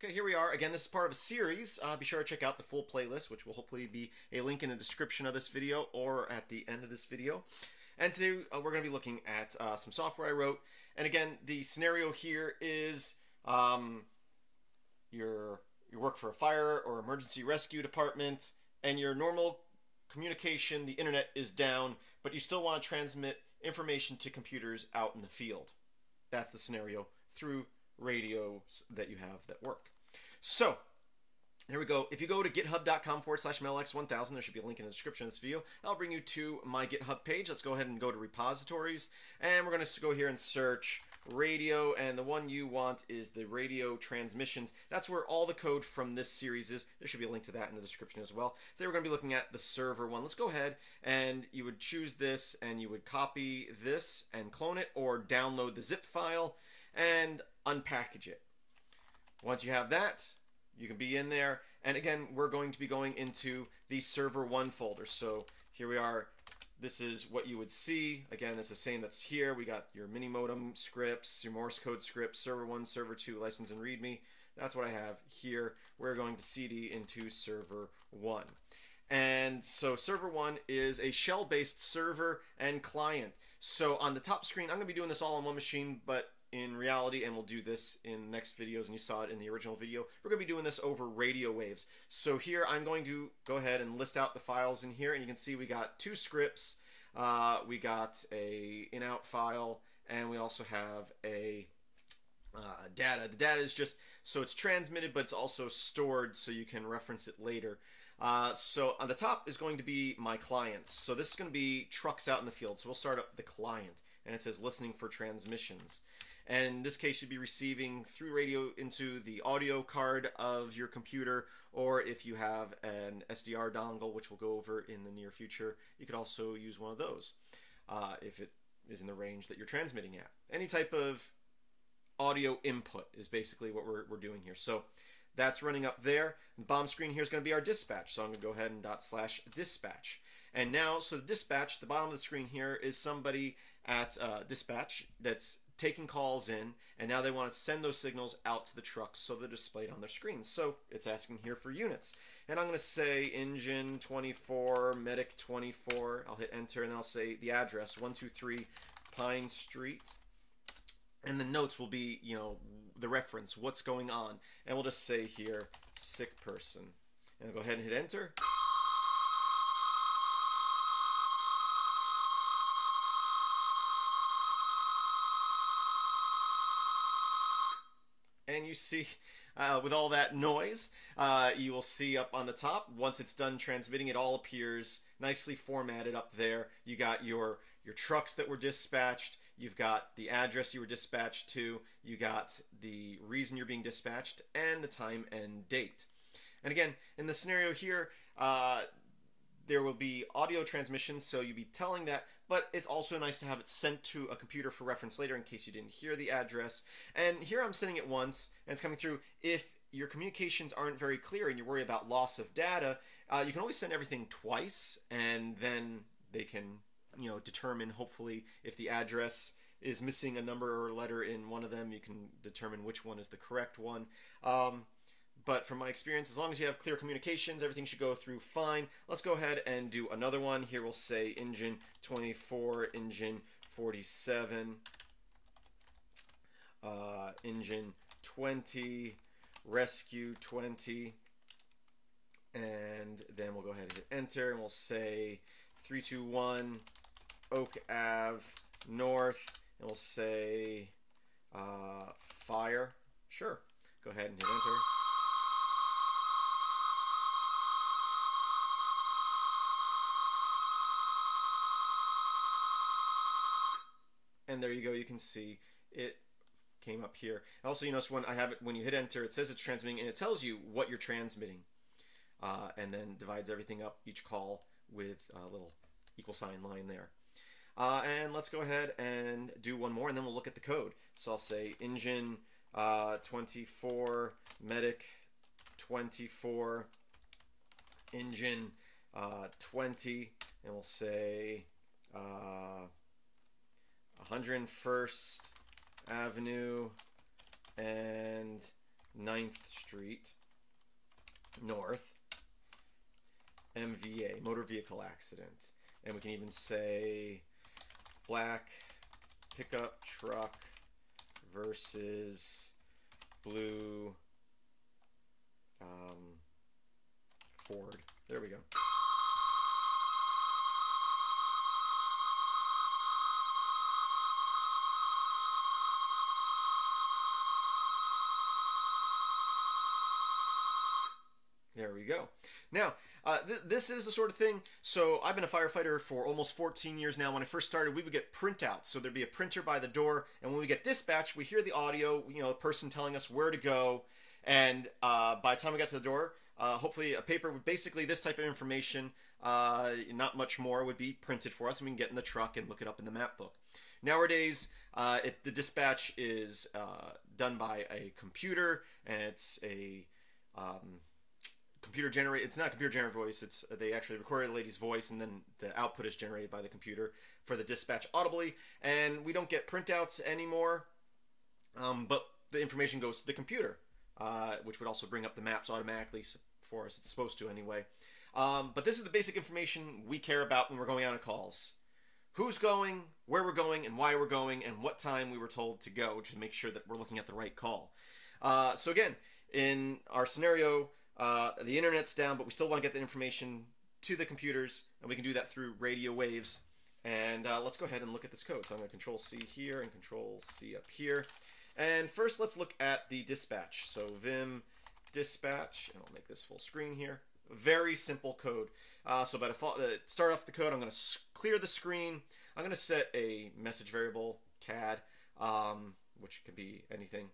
Okay, here we are. Again, this is part of a series. Be sure to check out the full playlist, which will hopefully be a link in the description of this video or at the end of this video. And today we're going to be looking at some software I wrote. And again, the scenario here is you work for a fire or emergency rescue department, and your normal communication, the internet, is down, but you still want to transmit information to computers out in the field. That's the scenario through radios that you have that work. So there we go. If you go to github.com/mlx1000, there should be a link in the description of this video. That'll bring you to my GitHub page. Let's go ahead and go to repositories, and we're going to go here and search radio, and the one you want is the Radio-Transmissions. That's where all the code from this series is. There should be a link to that in the description as well. So we're going to be looking at the server one. Let's go ahead and you would choose this, and you would copy this and clone it, or download the zip file and unpackage it. Once you have that, you can be in there, and again, we're going to be going into the server one folder. So here we are. This is what you would see. Again, it's the same that's here. We got your Minimodem scripts, your Morse code scripts, server one, server two, license and readme. That's what I have here. We're going to CD into server one. And so server one is a shell-based server and client. So on the top screen, I'm gonna be doing this all on one machine, but in reality, and we'll do this in next videos, and you saw it in the original video, we're going to be doing this over radio waves. So here I'm going to go ahead and list out the files in here, and you can see we got two scripts, we got a in-out file, and we also have a data. The data is just so it's transmitted, but it's also stored so you can reference it later. So on the top is going to be my client. So this is going to be trucks out in the field. So we'll start up the client, and it says listening for transmissions. And in this case, you'd be receiving through radio into the audio card of your computer, or if you have an SDR dongle, which we'll go over in the near future, you could also use one of those if it is in the range that you're transmitting at. Any type of audio input is basically what we're doing here. So that's running up there. And bottom screen here is going to be our dispatch. So I'm going to go ahead and ./dispatch. And now, so the dispatch, the bottom of the screen here is somebody at dispatch that's taking calls in, and now they want to send those signals out to the trucks so they're displayed on their screen. So it's asking here for units. And I'm going to say engine 24, medic 24. I'll hit enter, and then I'll say the address 123 Pine Street. And the notes will be, you know, the reference, what's going on. And we'll just say here, sick person. And I'll go ahead and hit enter. And you see, with all that noise, you will see up on the top, once it's done transmitting, it all appears nicely formatted up there. You got your trucks that were dispatched. You've got the address you were dispatched to, you got the reason you're being dispatched, and the time and date. And again, in the scenario here, there will be audio transmissions, so you'll be telling that, but it's also nice to have it sent to a computer for reference later in case you didn't hear the address. And here I'm sending it once, and it's coming through. If your communications aren't very clear and you worry about loss of data, you can always send everything twice, and then they can, you know, determine hopefully if the address is missing a number or a letter in one of them, you can determine which one is the correct one. But from my experience, as long as you have clear communications, everything should go through fine. Let's go ahead and do another one. Here we'll say engine 24, engine 47, engine 20, rescue 20, and then we'll go ahead and hit enter, and we'll say 321 Oak Ave North, and we'll say fire. Sure. Go ahead and hit enter. And there you go. You can see it came up here. Also, you notice when I have it, when you hit enter, it says it's transmitting, and it tells you what you're transmitting, and then divides everything up, each call, with a little equal sign line there. And let's go ahead and do one more, and then we'll look at the code. So I'll say engine 24, medic 24, engine 20, and we'll say 101st Avenue and 9th Street North, MVA, motor vehicle accident. And we can even say black pickup truck versus blue Ford. There we go. There we go. Now, this is the sort of thing. So I've been a firefighter for almost 14 years now. When I first started, we would get printouts. So there'd be a printer by the door. And when we get dispatched, we hear the audio, you know, a person telling us where to go. And by the time we got to the door, hopefully a paper with basically this type of information, not much more, would be printed for us. And we can get in the truck and look it up in the map book. Nowadays, the dispatch is done by a computer. And it's a... computer generate. It's not computer generated voice. It's they actually recorded a lady's voice, and then the output is generated by the computer for the dispatch audibly. And we don't get printouts anymore, but the information goes to the computer, which would also bring up the maps automatically for us. It's supposed to anyway. But this is the basic information we care about when we're going out on calls: who's going, where we're going, and why we're going, and what time we were told to go, to make sure that we're looking at the right call. So again, in our scenario. The internet's down, but we still want to get the information to the computers, and we can do that through radio waves. And let's go ahead and look at this code. So I'm going to Control C here and Control C up here. And first, let's look at the dispatch. So vim dispatch, and I'll make this full screen here. Very simple code. So by default, start off the code. I'm going to clear the screen. I'm going to set a message variable, CAD, which can be anything.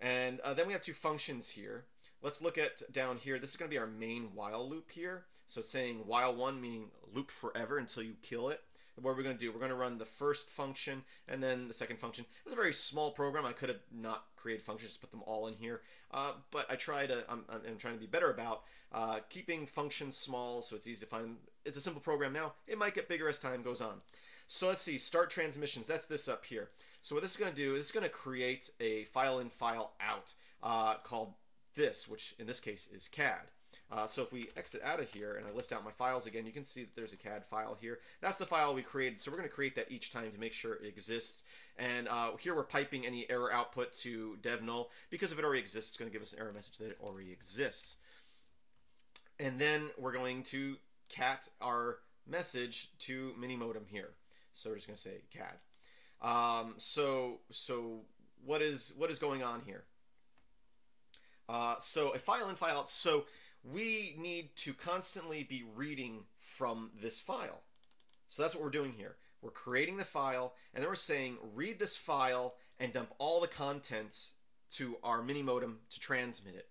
And then we have two functions here. Let's look at down here. This is going to be our main while loop here. So it's saying while one, meaning loop forever until you kill it. What are we going to do? We're going to run the first function and then the second function. It's a very small program. I could have not created functions, just put them all in here. But I try to, I'm trying to be better about keeping functions small so it's easy to find. It's a simple program now. It might get bigger as time goes on. So let's see, start transmissions. That's this up here. So what this is going to do is it's going to create a file in, file out called this, which in this case is CAD. So if we exit out of here and I list out my files again, you can see that there's a CAD file here. That's the file we created. So we're going to create that each time to make sure it exists. And here we're piping any error output to dev null, because if it already exists, it's going to give us an error message that it already exists. And then we're going to cat our message to Minimodem here. So we're just going to say CAD. So what is going on here? So a file in, file out. So we need to constantly be reading from this file. So that's what we're doing here. We're creating the file, and then we're saying read this file and dump all the contents to our Minimodem to transmit it.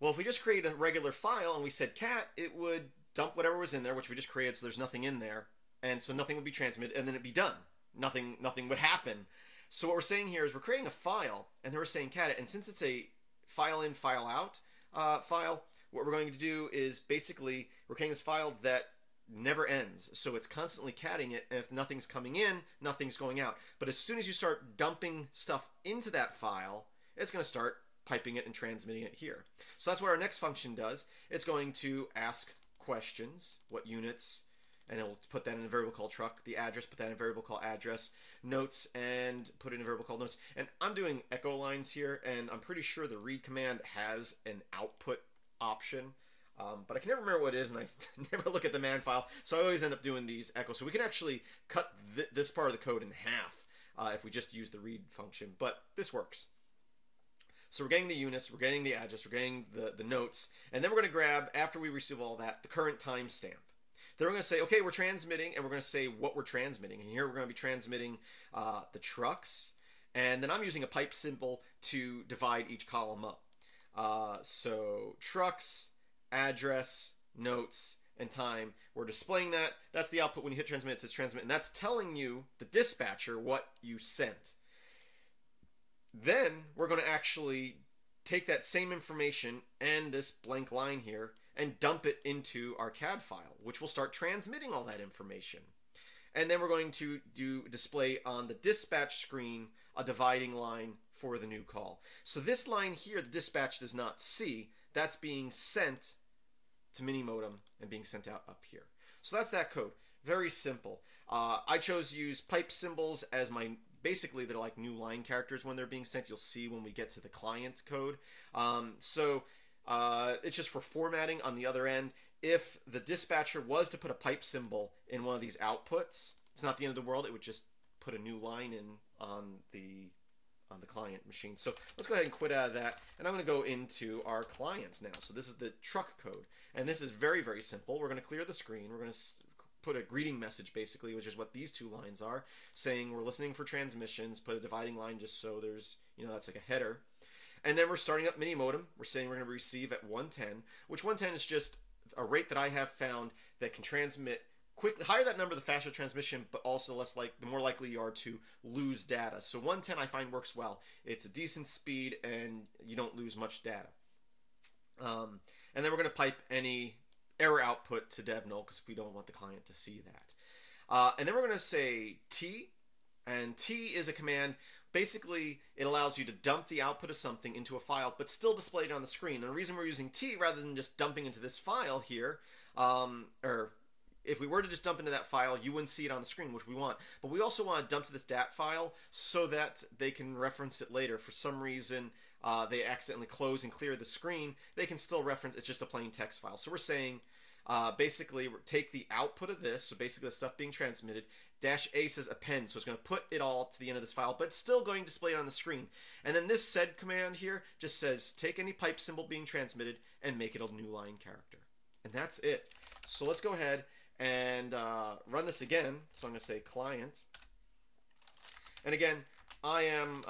Well, if we just created a regular file and we said cat, it would dump whatever was in there, which we just created, so there's nothing in there, and so nothing would be transmitted, and then it'd be done. Nothing would happen. So what we're saying here is we're creating a file, and then we're saying cat it. And since it's a file in, file out file, what we're going to do is basically we're creating this file that never ends. So it's constantly catting it, and if nothing's coming in, nothing's going out. But as soon as you start dumping stuff into that file, it's going to start piping it and transmitting it here. So that's what our next function does. It's going to ask questions, what units, and it will put that in a variable called truck, the address, put that in a variable called address, notes, and put in a variable called notes. And I'm doing echo lines here, and I'm pretty sure the read command has an output option, but I can never remember what it is, and I never look at the man file, so I always end up doing these echo. So we can actually cut this part of the code in half if we just use the read function, but this works. So we're getting the units, we're getting the address, we're getting the notes, and then we're going to grab, after we receive all that, the current timestamp. Then we're going to say, okay, we're transmitting, and we're going to say what we're transmitting. And here we're going to be transmitting the trucks. And then I'm using a pipe symbol to divide each column up. So trucks, address, notes, and time. We're displaying that. That's the output when you hit transmit. It says transmit. And that's telling you, the dispatcher, what you sent. Then we're going to actually take that same information and this blank line here and dump it into our CAD file, which will start transmitting all that information. And then we're going to display on the dispatch screen a dividing line for the new call. So this line here, the dispatch does not see, that's being sent to Minimodem and being sent out up here. So that's that code. Very simple. I chose to use pipe symbols as my, basically they're like new line characters when they're being sent. You'll see when we get to the client code. It's just for formatting on the other end. If the dispatcher was to put a pipe symbol in one of these outputs, it's not the end of the world. It would just put a new line in on the client machine. So let's go ahead and quit out of that. And I'm going to go into our clients now. So this is the truck code. And this is very, very simple. We're going to clear the screen. We're going to put a greeting message, basically, which is what these two lines are, saying we're listening for transmissions, put a dividing line just so there's, you know, that's like a header. And then we're starting up Minimodem. We're saying we're going to receive at 110, which 110 is just a rate that I have found that can transmit quickly. The higher that number, the faster transmission, but also less like the more likely you are to lose data. So 110 I find works well. It's a decent speed and you don't lose much data. And then we're going to pipe any error output to dev null because we don't want the client to see that. And then we're going to say T. And T is a command. Basically, it allows you to dump the output of something into a file, but still display it on the screen. And the reason we're using T rather than just dumping into this file here, or if we were to just dump into that file, you wouldn't see it on the screen, which we want. But we also want to dump to this DAT file so that they can reference it later. For some reason, they accidentally close and clear the screen. They can still reference. It's just a plain text file. So we're saying, basically, take the output of this, so basically the stuff being transmitted, dash A says append, so it's going to put it all to the end of this file, but it's still going to display it on the screen. And then this sed command here just says, take any pipe symbol being transmitted and make it a new line character. And that's it. So let's go ahead and run this again. So I'm going to say client. And again, I am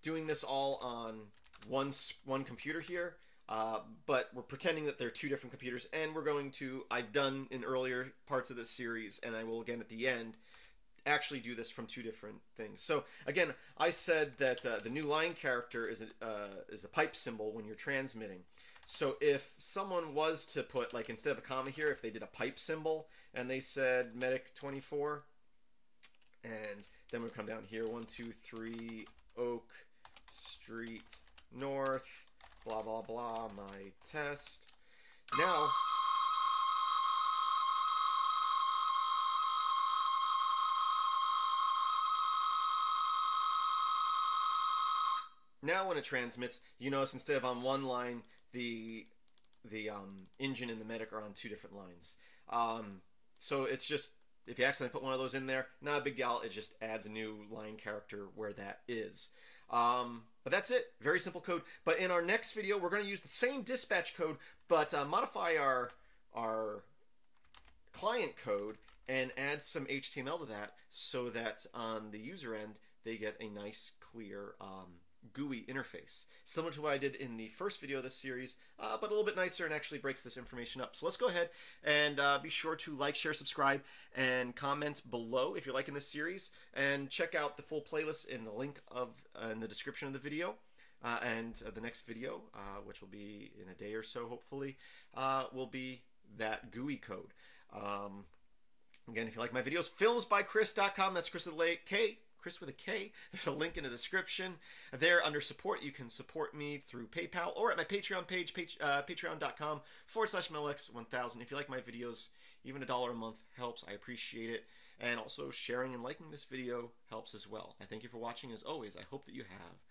doing this all on one computer here. But we're pretending that they're two different computers, and we're going to, I've done in earlier parts of this series, and I will again at the end, actually do this from two different things. So again, I said that the new line character is a pipe symbol when you're transmitting. So if someone was to put, like instead of a comma here, if they did a pipe symbol, and they said medic 24, and then we come down here, 1, 2, 3, Oak Street North, blah, blah, blah, my test. Now, when it transmits, you notice instead of on one line, the engine and the medic are on two different lines. So it's just, if you accidentally put one of those in there, not a big deal. It just adds a new line character where that is. But that's it. Very simple code. But in our next video, we're going to use the same dispatch code, but modify our client code and add some HTML to that so that on the user end, they get a nice, clear GUI interface. Similar to what I did in the first video of this series, but a little bit nicer and actually breaks this information up. So let's go ahead and be sure to like, share, subscribe, and comment below if you're liking this series. And check out the full playlist in the link in the description of the video. And the next video, which will be in a day or so, hopefully, will be that GUI code. Again, if you like my videos, filmsbychris.com. That's Chris with a K. Chris with a K. There's a link in the description. There under support, you can support me through PayPal or at my Patreon page, patreon.com/mlx1000. If you like my videos, even $1 a month helps. I appreciate it. And also sharing and liking this video helps as well. I thank you for watching. As always, I hope that you have